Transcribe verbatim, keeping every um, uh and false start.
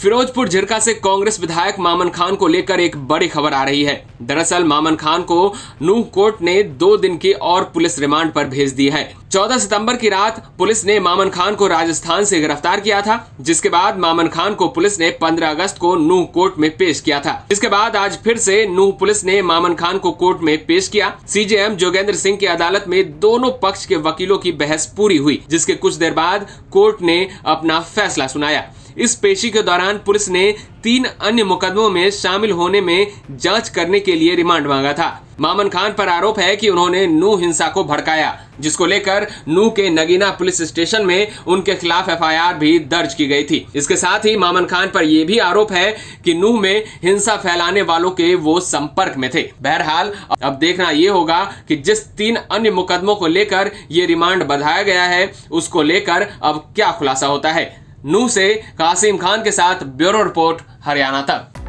फिरोजपुर झिरका से कांग्रेस विधायक मामन खान को लेकर एक बड़ी खबर आ रही है। दरअसल मामन खान को नूह कोर्ट ने दो दिन के और पुलिस रिमांड पर भेज दी है। चौदह सितंबर की रात पुलिस ने मामन खान को राजस्थान से गिरफ्तार किया था, जिसके बाद मामन खान को पुलिस ने पंद्रह अगस्त को नूह कोर्ट में पेश किया था। इसके बाद आज फिर से नूह पुलिस ने मामन खान को कोर्ट में पेश किया। सीजेएम जोगेंद्र सिंह की अदालत में दोनों पक्ष के वकीलों की बहस पूरी हुई, जिसके कुछ देर बाद कोर्ट ने अपना फैसला सुनाया। इस पेशी के दौरान पुलिस ने तीन अन्य मुकदमों में शामिल होने में जांच करने के लिए रिमांड मांगा था। मामन खान पर आरोप है कि उन्होंने नूह हिंसा को भड़काया, जिसको लेकर नूह के नगीना पुलिस स्टेशन में उनके खिलाफ एफ आई आर भी दर्ज की गई थी। इसके साथ ही मामन खान पर यह भी आरोप है कि नूह में हिंसा फैलाने वालों के वो संपर्क में थे। बहरहाल अब देखना ये होगा कि जिस तीन अन्य मुकदमों को लेकर ये रिमांड बढ़ाया गया है, उसको लेकर अब क्या खुलासा होता है। नूह से कासिम खान के साथ ब्यूरो रिपोर्ट हरियाणा तक।